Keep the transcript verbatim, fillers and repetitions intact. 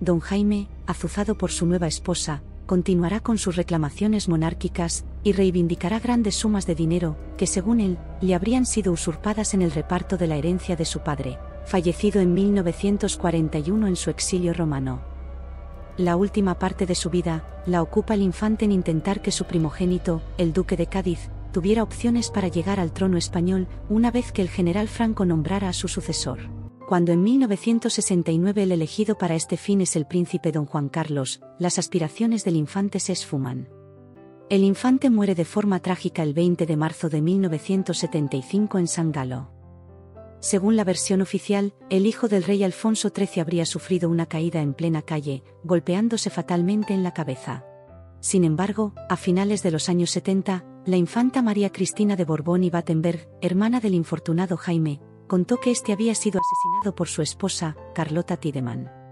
don Jaime, azuzado por su nueva esposa, continuará con sus reclamaciones monárquicas, y reivindicará grandes sumas de dinero, que según él, le habrían sido usurpadas en el reparto de la herencia de su padre, fallecido en mil novecientos cuarenta y uno en su exilio romano. La última parte de su vida, la ocupa el infante en intentar que su primogénito, el duque de Cádiz, tuviera opciones para llegar al trono español, una vez que el general Franco nombrara a su sucesor. Cuando en mil novecientos sesenta y nueve el elegido para este fin es el príncipe don Juan Carlos, las aspiraciones del infante se esfuman. El infante muere de forma trágica el veinte de marzo de mil novecientos setenta y cinco en San Galo. Según la versión oficial, el hijo del rey Alfonso trece habría sufrido una caída en plena calle, golpeándose fatalmente en la cabeza. Sin embargo, a finales de los años setenta, la infanta María Cristina de Borbón y Battenberg, hermana del infortunado Jaime, contó que este había sido asesinado por su esposa, Carlota Tiedemann.